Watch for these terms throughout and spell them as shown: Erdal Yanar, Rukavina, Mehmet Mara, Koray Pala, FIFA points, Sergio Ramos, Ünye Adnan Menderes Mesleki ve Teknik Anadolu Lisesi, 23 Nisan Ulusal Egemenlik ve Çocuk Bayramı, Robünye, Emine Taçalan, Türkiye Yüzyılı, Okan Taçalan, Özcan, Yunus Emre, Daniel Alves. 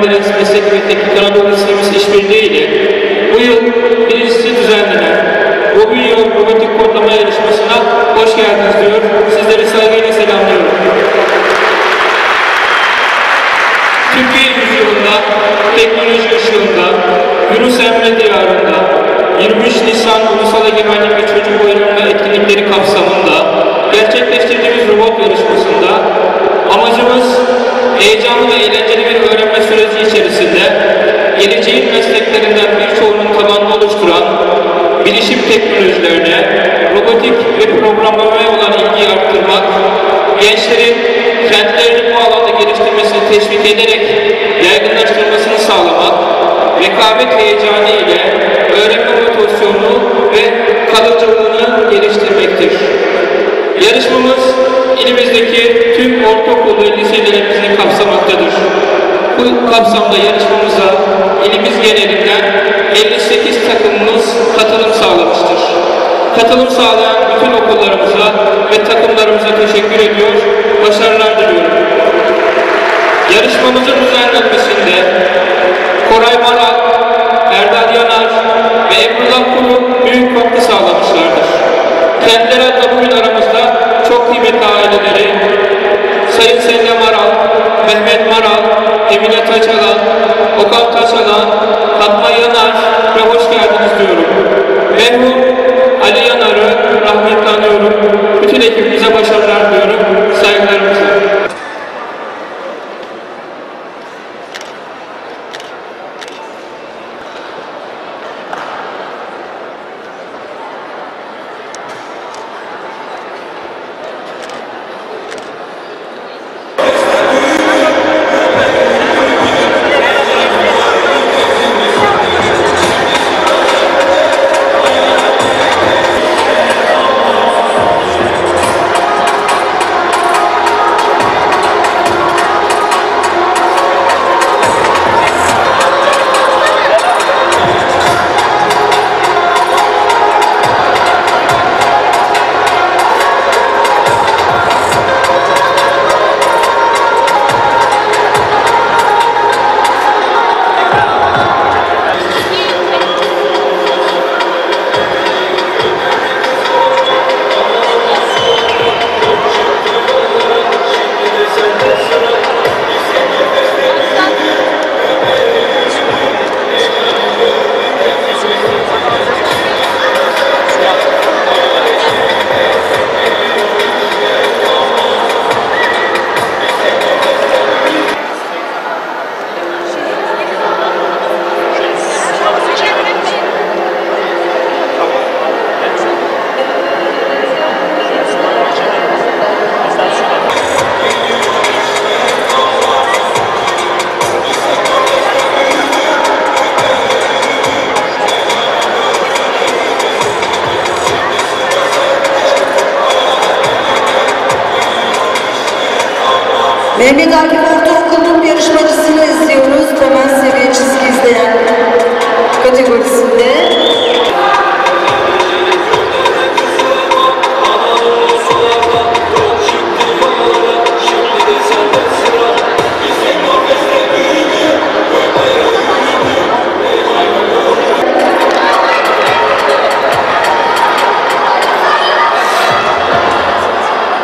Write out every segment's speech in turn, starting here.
Menderes Mesleki ve Teknik Anadolu Lisesi işbirliği ile bu yıl birincisi düzenlenen Robünye robotik kodlama yarışmasına hoş geldiniz diyor. Sizleri saygıyla selamlıyorum. Türkiye yüzyılında, teknoloji ışığında, Yunus Emre diyarında 23 Nisan Ulusal Egemenlik ve Çocuk Bayramı etkinlikleri kapsamında gerçekleştirdiğimiz robot yarışmasında amacımız heyecanlı ve eğlenceli bir öğrenme süreci içerisinde geleceğin mesleklerinden birçoğunun tabanını oluşturan bilişim teknolojilerine, robotik ve programlamaya olan ilgiyi arttırmak, gençlerin kendilerini bu alanda geliştirmesini teşvik ederek yaygınlaştırmasını sağlamak, rekabet heyecanı ile öğrenme motivasyonunu ve kalıcılığını geliştirmektir. Yarışmamız ilimizdeki tüm ortaokul ve liselerimizi kapsamaktadır. Bu kapsamda yarışmamıza ilimiz genelinden 58 takımımız katılım sağlamıştır. Katılım sağlayan bütün okullarımıza ve takımlarımıza teşekkür ediyor, başarılar diliyorum. Yarışmamızın düzenlenmesinde Koray Pala, Erdal Yanar ve Emre Danlı'nın büyük katkı sağlamışlardır. Kendileri adına bugün aramızda çok kıymetli aileleri Sayın Mehmet Mara, Emine Taçalan, Okan Taçalan, Hatta Yılmaz'a hoş geldiniz diyorum. Merhum Ali Yanar'ı rahmetle anıyorum. Bütün ekibimize başarılar diyorum. Saygılarımızla. Mehmet Ayağoğlu'nun yarışmacısını izliyoruz. Temel seviye çizgi izleyen kategorisinde.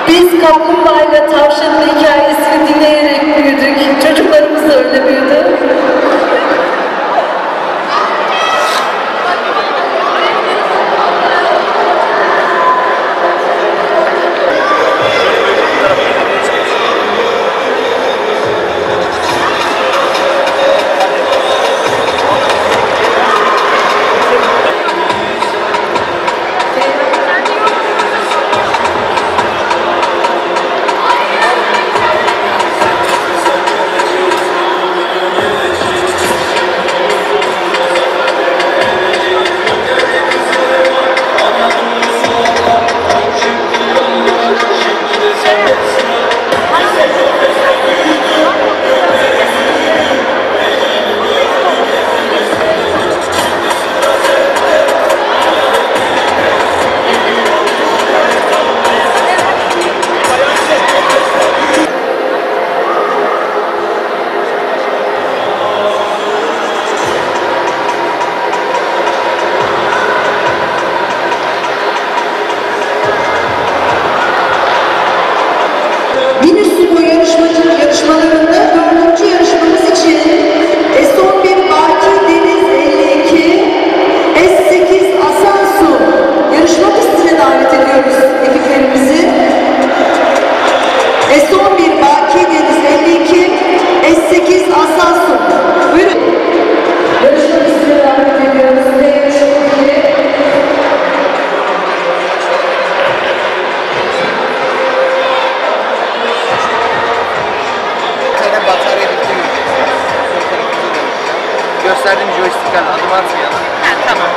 Biz kaplumbağayla tavşanın hikayesini dinleyerek büyüdük. Çocuklarımız da öyle büyüdü. gösterdiğim joystick'ten adım atmayalım. Tamam.